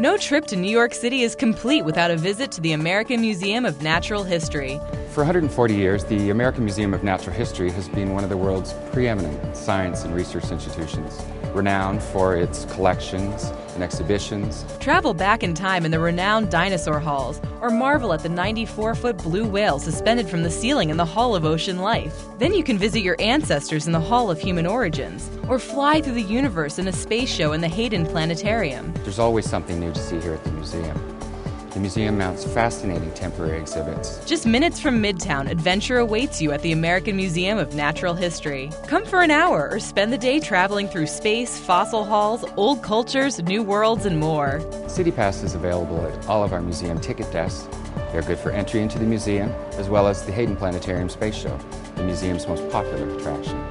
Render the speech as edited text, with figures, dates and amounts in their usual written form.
No trip to New York City is complete without a visit to the American Museum of Natural History. For 140 years, the American Museum of Natural History has been one of the world's preeminent science and research institutions, renowned for its collections and exhibitions. Travel back in time in the renowned dinosaur halls, or marvel at the 94-foot blue whale suspended from the ceiling in the Hall of Ocean Life. Then you can visit your ancestors in the Hall of Human Origins, or fly through the universe in a space show in the Hayden Planetarium. There's always something new to see here at the museum. The museum mounts fascinating temporary exhibits. Just minutes from Midtown, adventure awaits you at the American Museum of Natural History. Come for an hour or spend the day traveling through space, fossil halls, old cultures, new worlds, and more. CityPass is available at all of our museum ticket desks. They're good for entry into the museum, as well as the Hayden Planetarium Space Show, the museum's most popular attraction.